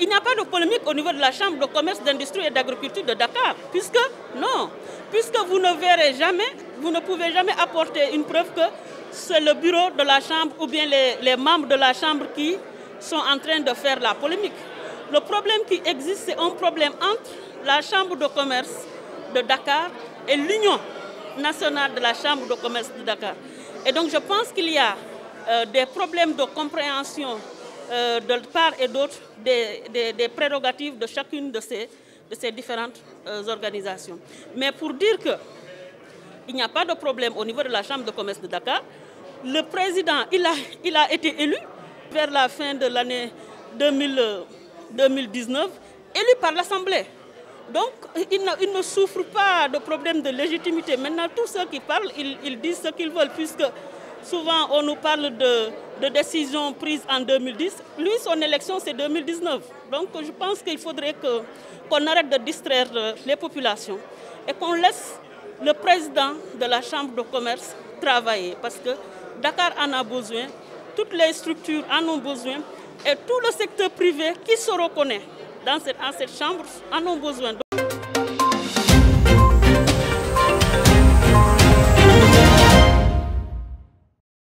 Il n'y a pas de polémique au niveau de la Chambre de commerce, d'industrie et d'agriculture de Dakar, puisque non, puisque vous ne verrez jamais, vous ne pouvez jamais apporter une preuve que c'est le bureau de la Chambre ou bien les membres de la Chambre qui sont en train de faire la polémique. Le problème qui existe, c'est un problème entre la Chambre de commerce de Dakar et l'Union nationale de la Chambre de commerce de Dakar. Et donc je pense qu'il y a des problèmes de compréhension de part et d'autre des prérogatives de chacune de ces différentes organisations. Mais pour dire qu'il n'y a pas de problème au niveau de la Chambre de commerce de Dakar, le président, il a été élu vers la fin de l'année 2019, élu par l'Assemblée. Donc, il ne souffre pas de problème de légitimité. Maintenant, tous ceux qui parlent, ils disent ce qu'ils veulent, puisque souvent, on nous parle de décisions prises en 2010. Lui, son élection, c'est 2019. Donc, je pense qu'il faudrait qu'on arrête de distraire les populations et qu'on laisse le président de la Chambre de commerce travailler, parce que Dakar en a besoin, toutes les structures en ont besoin, et tout le secteur privé qui se reconnaît dans cette chambre en ont besoin.